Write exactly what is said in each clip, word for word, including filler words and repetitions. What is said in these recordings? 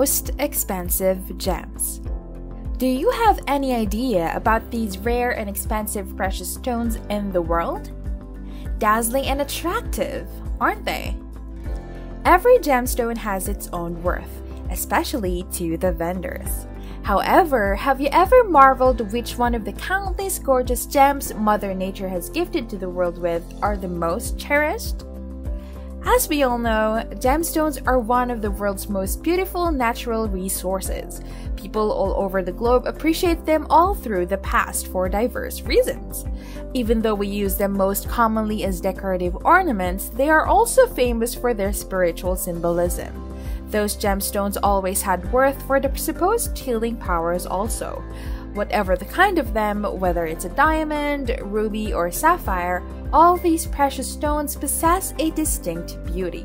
most expensive gems. Do you have any idea about these rare and expensive precious stones in the world? Dazzling and attractive, aren't they? Every gemstone has its own worth, especially to the vendors. However, have you ever marveled which one of the countless gorgeous gems Mother Nature has gifted to the world with are the most cherished? As we all know, gemstones are one of the world's most beautiful natural resources. People all over the globe appreciate them all through the past for diverse reasons. Even though we use them most commonly as decorative ornaments, they are also famous for their spiritual symbolism. Those gemstones always had worth for their supposed healing powers also. Whatever the kind of them, whether it's a diamond, ruby, or sapphire, all these precious stones possess a distinct beauty.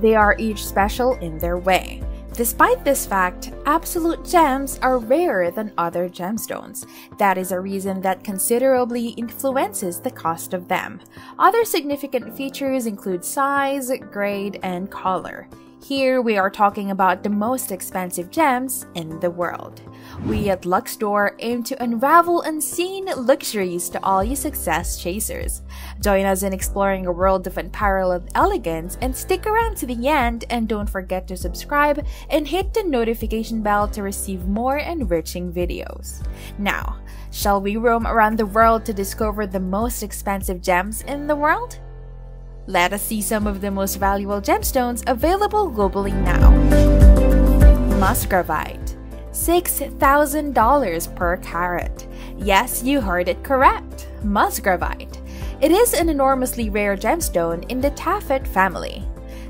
They are each special in their way. Despite this fact, absolute gems are rarer than other gemstones. That is a reason that considerably influences the cost of them. Other significant features include size, grade, and color. Here we are talking about the most expensive gems in the world. We at Luxdoor aim to unravel unseen luxuries to all you success chasers. Join us in exploring a world of unparalleled elegance and stick around to the end, and don't forget to subscribe and hit the notification bell to receive more enriching videos. Now, shall we roam around the world to discover the most expensive gems in the world? Let us see some of the most valuable gemstones available globally now. Musgravite, six thousand dollars per carat. Yes, you heard it correct, Musgravite. It is an enormously rare gemstone in the Taaffeite family.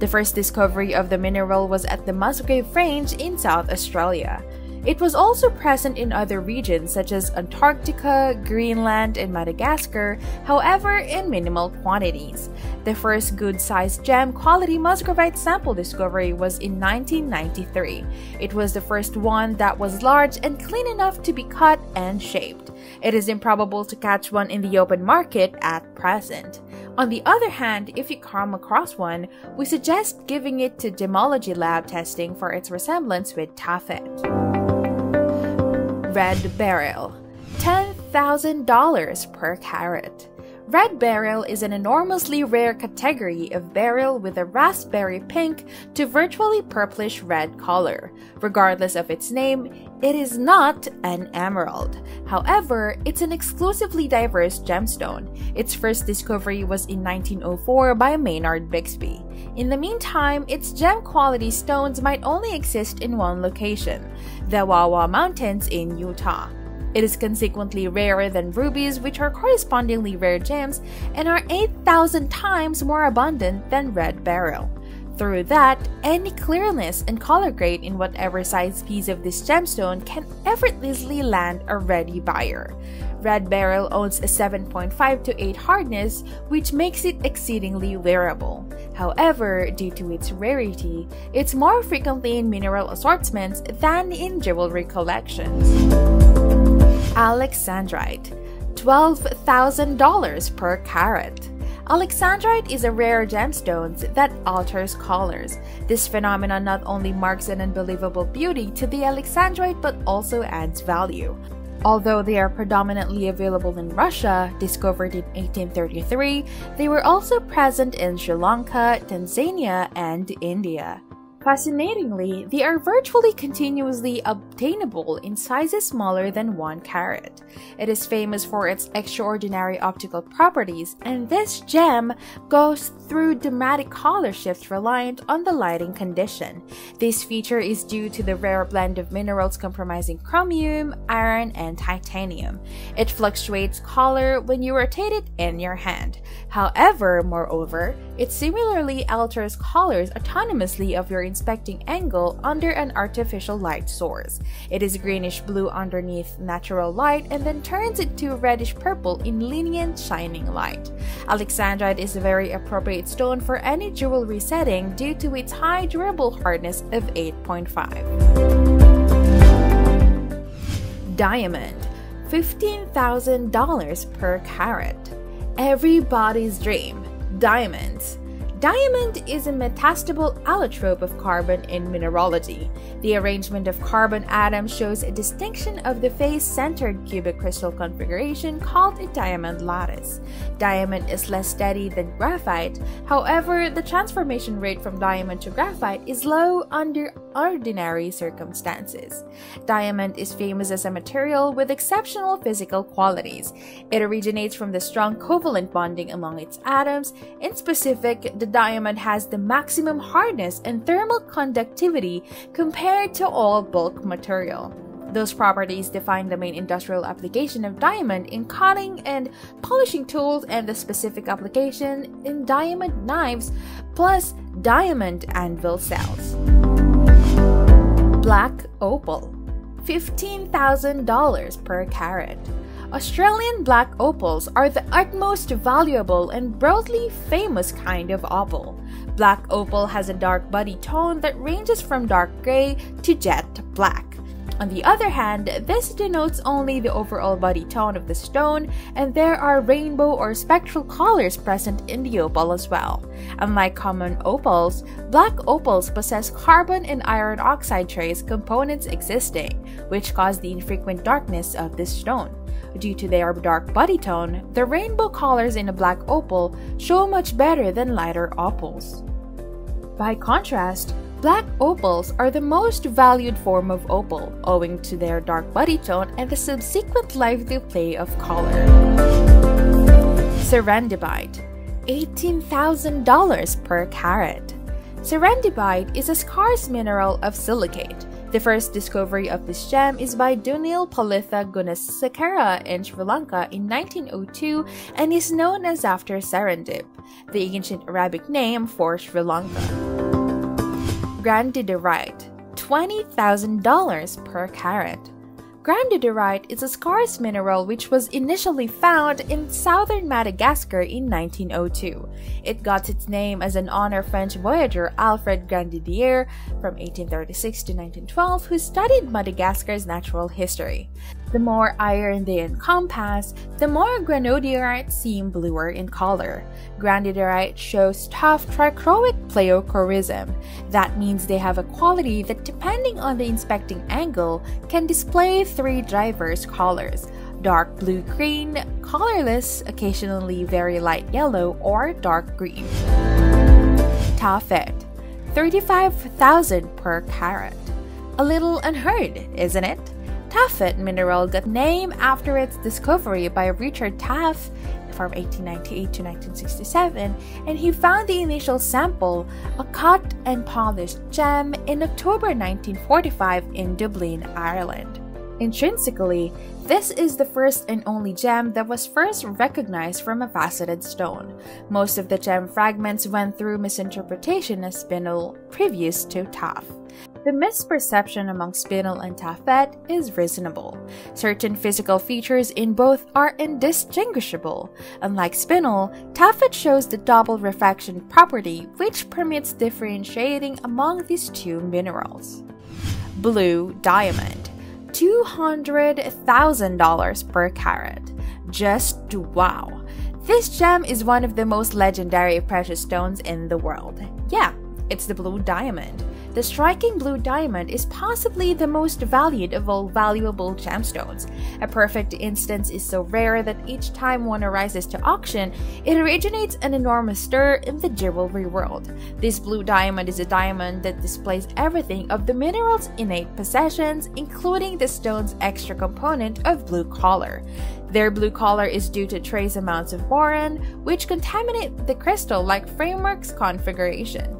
The first discovery of the mineral was at the Musgrave Range in South Australia. It was also present in other regions such as Antarctica, Greenland, and Madagascar, however in minimal quantities. The first good-sized gem quality Musgravite sample discovery was in nineteen ninety-three. It was the first one that was large and clean enough to be cut and shaped. It is improbable to catch one in the open market at present. On the other hand, if you come across one, we suggest giving it to gemology lab testing for its resemblance with Taaffeite. Red Beryl, ten thousand dollars per carat. Red Beryl is an enormously rare category of beryl with a raspberry pink to virtually purplish red color. Regardless of its name, it is not an emerald. However, it's an exclusively diverse gemstone. Its first discovery was in nineteen oh four by Maynard Bixby. In the meantime, its gem quality stones might only exist in one location, the Wah-wah Mountains in Utah. It is consequently rarer than rubies, which are correspondingly rare gems and are eight thousand times more abundant than red beryl. Through that, any clearness and color grade in whatever size piece of this gemstone can effortlessly land a ready buyer. Red beryl owns a seven point five to eight hardness, which makes it exceedingly wearable. However, due to its rarity, it's more frequently in mineral assortments than in jewelry collections. Alexandrite, twelve thousand dollars per carat. Alexandrite is a rare gemstone that alters colors. This phenomenon not only marks an unbelievable beauty to the alexandrite but also adds value. Although they are predominantly available in Russia, discovered in eighteen thirty-three, they were also present in Sri Lanka, Tanzania, and India. Fascinatingly, they are virtually continuously obtainable in sizes smaller than one carat. It is famous for its extraordinary optical properties, and this gem goes through dramatic color shifts reliant on the lighting condition. This feature is due to the rare blend of minerals comprising chromium, iron, and titanium. It fluctuates color when you rotate it in your hand. However, moreover, it similarly alters colors autonomously of your inspecting angle under an artificial light source. It is greenish blue underneath natural light and then turns into reddish purple in lenient shining light. Alexandrite is a very appropriate stone for any jewelry setting due to its high durable hardness of eight point five. Diamond, fifteen thousand dollars per carat. Everybody's dream, diamonds. Diamond is a metastable allotrope of carbon in mineralogy. The arrangement of carbon atoms shows a distinction of the face-centered cubic crystal configuration called a diamond lattice. Diamond is less steady than graphite, however, the transformation rate from diamond to graphite is low under ordinary circumstances. Diamond is famous as a material with exceptional physical qualities. It originates from the strong covalent bonding among its atoms. In specific, the diamond has the maximum hardness and thermal conductivity compared to all bulk material. Those properties define the main industrial application of diamond in cutting and polishing tools and the specific application in diamond knives plus diamond anvil cells. Black opal, fifteen thousand dollars per carat. Australian black opals are the utmost valuable and broadly famous kind of opal. Black opal has a dark body tone that ranges from dark gray to jet black. On the other hand, this denotes only the overall body tone of the stone, and there are rainbow or spectral colors present in the opal as well. Unlike common opals, black opals possess carbon and iron oxide trace components existing, which cause the infrequent darkness of this stone. Due to their dark body tone, the rainbow colors in a black opal show much better than lighter opals. By contrast, black opals are the most valued form of opal, owing to their dark body tone and the subsequent lively play of color. Serendibite, eighteen thousand dollars per carat. Serendibite is a scarce mineral of silicate. The first discovery of this gem is by Dunil Palitha Gunasekera in Sri Lanka in nineteen oh two and is known as after Serendip, the ancient Arabic name for Sri Lanka. Grandidierite, twenty thousand dollars per carat. Grandidierite is a scarce mineral which was initially found in southern Madagascar in nineteen oh two. It got its name as an honor French voyager Alfred Grandidier from eighteen thirty-six to nineteen twelve, who studied Madagascar's natural history. The more iron they encompass, the more granodiorites seem bluer in color. Grandidierite shows tough trichroic pleochroism. That means they have a quality that, depending on the inspecting angle, can display three diverse colors: dark blue-green, colorless, occasionally very light yellow, or dark green. Taaffeite, thirty-five thousand dollars per carat. A little unheard, isn't it? Taaffeite mineral got named after its discovery by Richard Taaffe from eighteen ninety-eight to nineteen sixty-seven, and he found the initial sample, a cut and polished gem, in October nineteen forty-five in Dublin, Ireland. Intrinsically, this is the first and only gem that was first recognized from a faceted stone. Most of the gem fragments went through misinterpretation as spinel previous to Taaffe. The misperception among spinel and Taaffeite is reasonable. Certain physical features in both are indistinguishable. Unlike spinel, Taaffeite shows the double refraction property, which permits differentiating among these two minerals. Blue diamond, two hundred thousand dollars per carat. Just wow! This gem is one of the most legendary precious stones in the world. Yeah, it's the blue diamond. The striking blue diamond is possibly the most valued of all valuable gemstones. A perfect instance is so rare that each time one arises to auction, it originates an enormous stir in the jewelry world. This blue diamond is a diamond that displays everything of the mineral's innate possessions, including the stone's extra component of blue color. Their blue color is due to trace amounts of boron, which contaminate the crystal-like framework's configuration.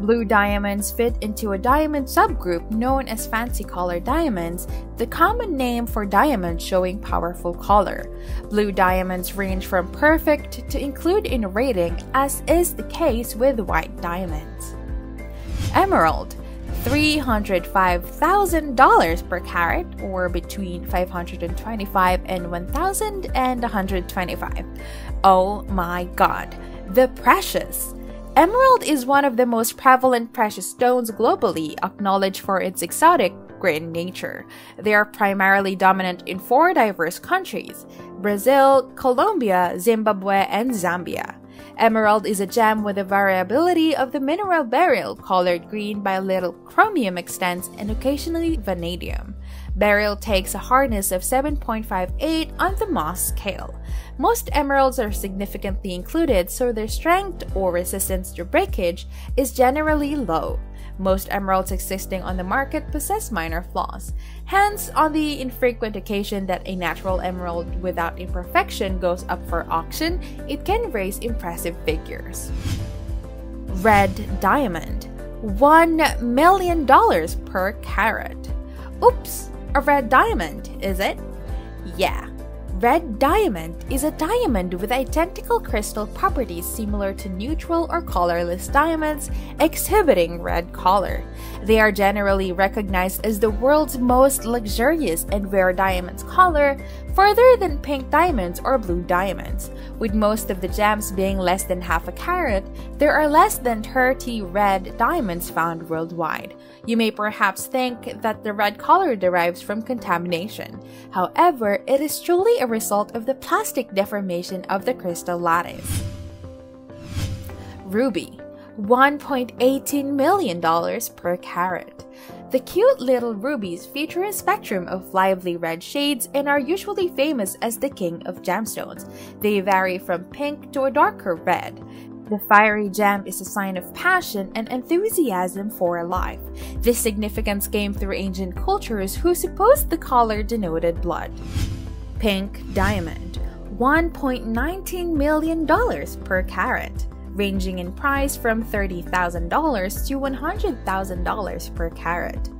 Blue diamonds fit into a diamond subgroup known as fancy color diamonds, the common name for diamonds showing powerful color. Blue diamonds range from perfect to include in rating, as is the case with white diamonds. Emerald, three hundred five thousand dollars per carat, or between five hundred twenty-five dollars and one thousand one hundred twenty-five dollars. Oh my god, the precious! Emerald is one of the most prevalent precious stones globally, acknowledged for its exotic, green nature. They are primarily dominant in four diverse countries: Brazil, Colombia, Zimbabwe, and Zambia. Emerald is a gem with a variability of the mineral beryl, colored green by a little chromium extents and occasionally vanadium. Beryl takes a hardness of seven point five eight on the Moss scale. Most emeralds are significantly included, so their strength or resistance to breakage is generally low. Most emeralds existing on the market possess minor flaws. Hence, on the infrequent occasion that a natural emerald without imperfection goes up for auction, it can raise impressive figures. Red Diamond, one million dollars per carat. Oops, a red diamond, is it? Yeah. Red diamond is a diamond with identical crystal properties similar to neutral or colorless diamonds exhibiting red color. They are generally recognized as the world's most luxurious and rare diamond's color, further than pink diamonds or blue diamonds. With most of the gems being less than half a carat, there are less than thirty red diamonds found worldwide. You may perhaps think that the red color derives from contamination. However, it is truly a result of the plastic deformation of the crystal lattice. Ruby, one point one eight million dollars per carat. The cute little rubies feature a spectrum of lively red shades and are usually famous as the king of gemstones. They vary from pink to a darker red. The fiery gem is a sign of passion and enthusiasm for life. This significance came through ancient cultures who supposed the color denoted blood. Pink diamond, one point one nine million dollars per carat, ranging in price from thirty thousand dollars to one hundred thousand dollars per carat.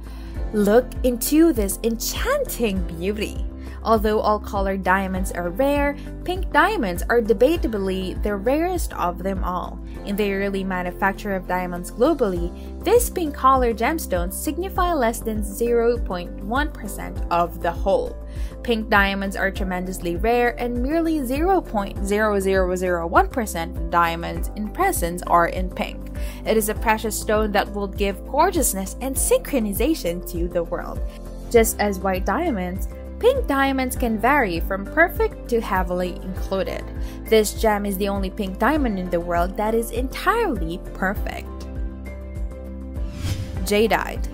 Look into this enchanting beauty! Although all colored diamonds are rare, pink diamonds are debatably the rarest of them all. In the early manufacture of diamonds globally, these pink color gemstones signify less than zero point one percent of the whole. Pink diamonds are tremendously rare, and merely zero point zero zero zero one percent of diamonds in presence are in pink. It is a precious stone that will give gorgeousness and synchronization to the world. Just as white diamonds, pink diamonds can vary from perfect to heavily included. This gem is the only pink diamond in the world that is entirely perfect. Jadeite,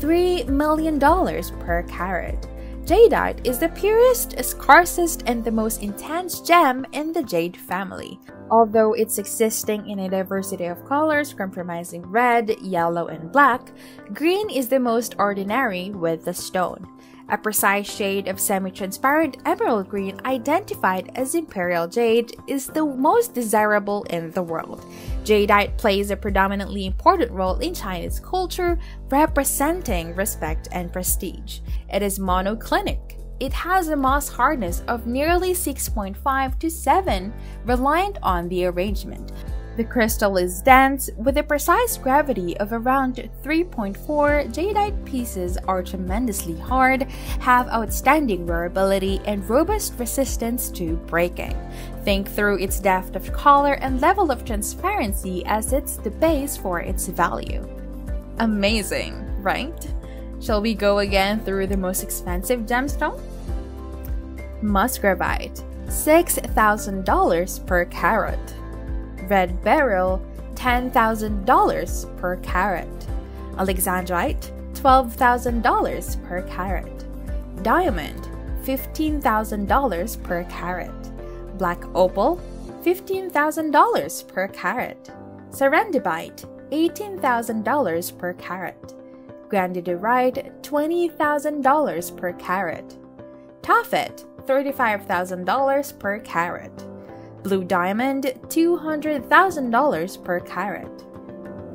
three million dollars per carat. Jadeite is the purest, scarcest, and the most intense gem in the jade family, although it's existing in a diversity of colors comprising red, yellow, and black. Green is the most ordinary with the stone. A precise shade of semi-transparent emerald green identified as imperial jade is the most desirable in the world. Jadeite plays a predominantly important role in Chinese culture, representing respect and prestige. It is monoclinic. It has a moss hardness of nearly six point five to seven, reliant on the arrangement. The crystal is dense, with a precise gravity of around three point four. Jadeite pieces are tremendously hard, have outstanding wearability, and robust resistance to breaking. Think through its depth of color and level of transparency as it's the base for its value. Amazing, right? Shall we go again through the most expensive gemstone? Musgravite, six thousand dollars per carat. Red Beryl, ten thousand dollars per carat. Alexandrite, twelve thousand dollars per carat. Diamond, fifteen thousand dollars per carat. Black Opal, fifteen thousand dollars per carat. Serendibite, eighteen thousand dollars per carat. Grandidierite, twenty thousand dollars per carat. Taaffeite, thirty-five thousand dollars per carat. Blue Diamond, two hundred thousand dollars per carat.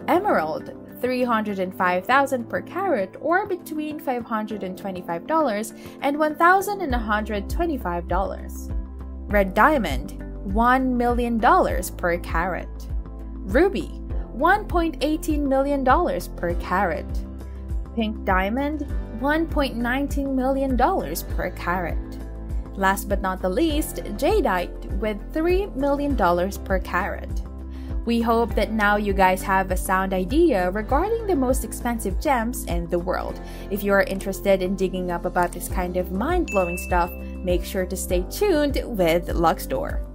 Emerald, three hundred five thousand dollars per carat, or between five hundred twenty-five dollars and one thousand one hundred twenty-five dollars. Red Diamond, one million dollars per carat. Ruby, one point one eight million dollars per carat. Pink Diamond, one point one nine million dollars per carat. Last but not the least, jadeite with three million dollars per carat. We hope that now you guys have a sound idea regarding the most expensive gems in the world. If you are interested in digging up about this kind of mind-blowing stuff, make sure to stay tuned with Luxdoor.